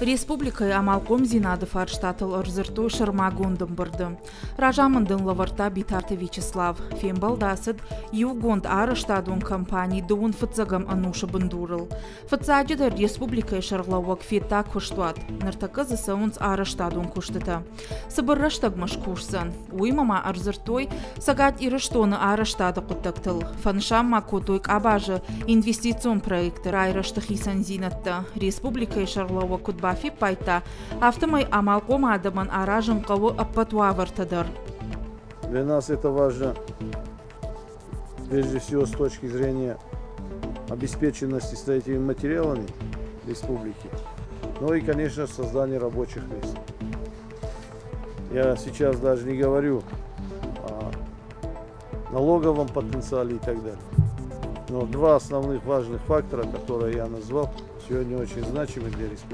Республикæйы амалхъомдзинады фарштатыл ырзырту шырмагондын бырды. Ражамындын лæвæрта Битарты Вячеслав, фембæлдасыд иугонд арæстадон компани дыуын фыццæгæм æнушы бындурыл. Фыццаджыдæр республикæйы шæргълæууæг федта куыштуат, ныртæкæдзæсæ уынц арæстадон куыштыты. Сыбыррæстæгмæш куыштсæн, уыймæма ырзыртой Цæгат Ирыстоны арæзтады хъуыддæгтыл, фæнышамма кодойг абажы инвестицион проекттыр айрæсты хисæндзинæдтæ республикæйы шæргълæууæг Афипайта, Автомай Амалкома Адаман Аражем Калуапатуавартадор. Для нас это важно, прежде всего, с точки зрения обеспеченности строительными материалами республики, ну и, конечно, создание рабочих мест. Я сейчас даже не говорю о налоговом потенциале и так далее. Но два основных важных фактора, которые я назвал, сегодня очень значимы для республики.